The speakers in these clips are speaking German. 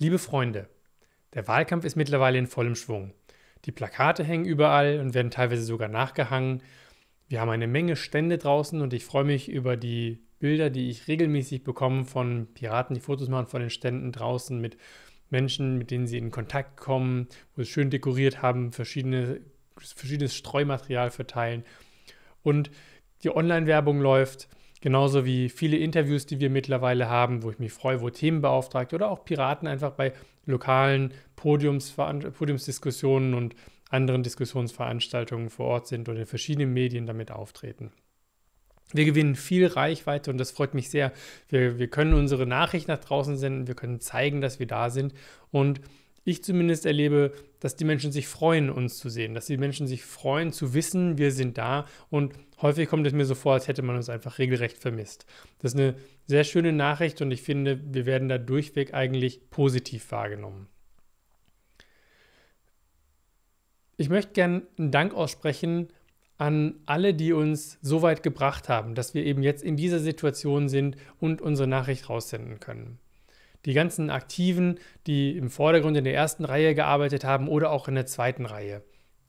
Liebe Freunde, der Wahlkampf ist mittlerweile in vollem Schwung. Die Plakate hängen überall und werden teilweise sogar nachgehangen. Wir haben eine Menge Stände draußen und ich freue mich über die Bilder, die ich regelmäßig bekomme von Piraten, die Fotos machen von den Ständen draußen mit Menschen, mit denen sie in Kontakt kommen, wo sie schön dekoriert haben, verschiedenes Streumaterial verteilen. Und die Online-Werbung läuft, genauso wie viele Interviews, die wir mittlerweile haben, wo ich mich freue, wo Themenbeauftragte oder auch Piraten einfach bei lokalen Podiumsdiskussionen und anderen Diskussionsveranstaltungen vor Ort sind und in verschiedenen Medien damit auftreten. Wir gewinnen viel Reichweite und das freut mich sehr. Wir können unsere Nachricht nach draußen senden, wir können zeigen, dass wir da sind und ich zumindest erlebe, dass die Menschen sich freuen, uns zu sehen, dass die Menschen sich freuen, zu wissen, wir sind da und häufig kommt es mir so vor, als hätte man uns einfach regelrecht vermisst. Das ist eine sehr schöne Nachricht und ich finde, wir werden da durchweg eigentlich positiv wahrgenommen. Ich möchte gerne einen Dank aussprechen an alle, die uns so weit gebracht haben, dass wir eben jetzt in dieser Situation sind und unsere Nachricht raussenden können. Die ganzen Aktiven, die im Vordergrund in der ersten Reihe gearbeitet haben oder auch in der zweiten Reihe.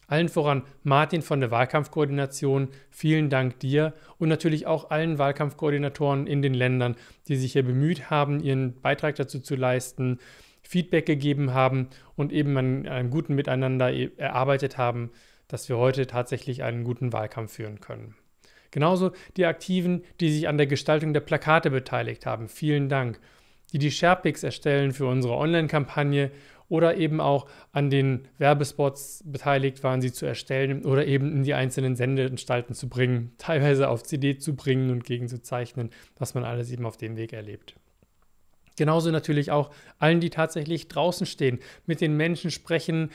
Allen voran Martin von der Wahlkampfkoordination, vielen Dank dir und natürlich auch allen Wahlkampfkoordinatoren in den Ländern, die sich hier bemüht haben, ihren Beitrag dazu zu leisten, Feedback gegeben haben und eben an einem guten Miteinander erarbeitet haben, dass wir heute tatsächlich einen guten Wahlkampf führen können. Genauso die Aktiven, die sich an der Gestaltung der Plakate beteiligt haben, vielen Dank. Die Sharepics erstellen für unsere Online-Kampagne oder eben auch an den Werbespots beteiligt waren, sie zu erstellen oder eben in die einzelnen Sendeanstalten zu bringen, teilweise auf CD zu bringen und gegenzuzeichnen, was man alles eben auf dem Weg erlebt. Genauso natürlich auch allen, die tatsächlich draußen stehen, mit den Menschen sprechen,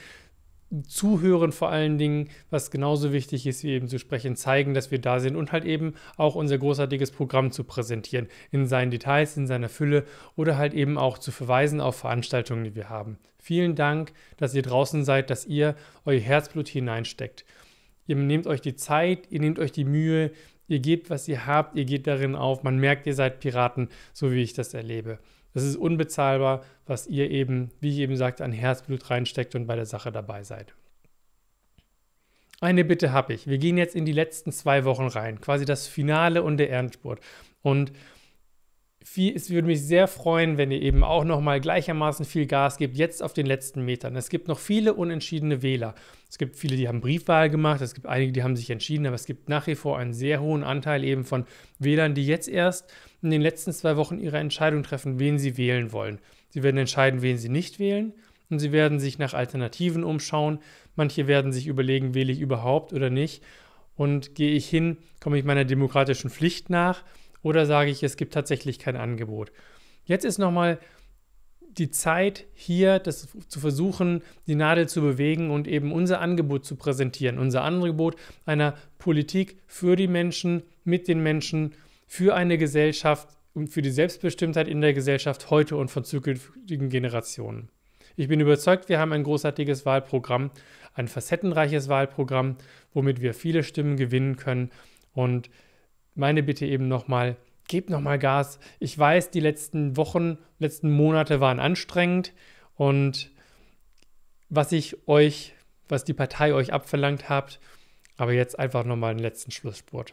zuhören vor allen Dingen, was genauso wichtig ist, wie eben zu sprechen, zeigen, dass wir da sind und halt eben auch unser großartiges Programm zu präsentieren, in seinen Details, in seiner Fülle oder halt eben auch zu verweisen auf Veranstaltungen, die wir haben. Vielen Dank, dass ihr draußen seid, dass ihr euer Herzblut hineinsteckt. Ihr nehmt euch die Zeit, ihr nehmt euch die Mühe, ihr gebt, was ihr habt, ihr geht darin auf. Man merkt, ihr seid Piraten, so wie ich das erlebe. Das ist unbezahlbar, was ihr eben, wie ich eben sagte, an Herzblut reinsteckt und bei der Sache dabei seid. Eine Bitte habe ich. Wir gehen jetzt in die letzten 2 Wochen rein, quasi das Finale und der Endspurt. Und es würde mich sehr freuen, wenn ihr eben auch nochmal gleichermaßen viel Gas gebt, jetzt auf den letzten Metern. Es gibt noch viele unentschiedene Wähler. Es gibt viele, die haben Briefwahl gemacht, es gibt einige, die haben sich entschieden, aber es gibt nach wie vor einen sehr hohen Anteil eben von Wählern, die jetzt erst in den letzten 2 Wochen ihre Entscheidung treffen, wen sie wählen wollen. Sie werden entscheiden, wen sie nicht wählen und sie werden sich nach Alternativen umschauen. Manche werden sich überlegen, wähle ich überhaupt oder nicht und gehe ich hin, komme ich meiner demokratischen Pflicht nach. Oder sage ich, es gibt tatsächlich kein Angebot. Jetzt ist nochmal die Zeit hier, das zu versuchen, die Nadel zu bewegen und eben unser Angebot zu präsentieren. Unser Angebot einer Politik für die Menschen, mit den Menschen, für eine Gesellschaft und für die Selbstbestimmtheit in der Gesellschaft heute und von zukünftigen Generationen. Ich bin überzeugt, wir haben ein großartiges Wahlprogramm, ein facettenreiches Wahlprogramm, womit wir viele Stimmen gewinnen können und meine Bitte eben nochmal, gebt nochmal Gas. Ich weiß, die letzten Wochen, letzten Monate waren anstrengend und was die Partei euch abverlangt habt, aber jetzt einfach nochmal einen letzten Schlussspurt.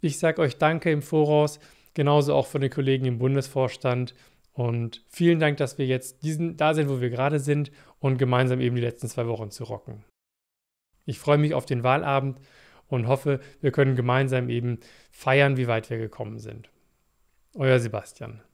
Ich sage euch Danke im Voraus, genauso auch von den Kollegen im Bundesvorstand und vielen Dank, dass wir jetzt da sind, wo wir gerade sind und gemeinsam eben die letzten 2 Wochen zu rocken. Ich freue mich auf den Wahlabend. Und hoffe, wir können gemeinsam eben feiern, wie weit wir gekommen sind. Euer Sebastian.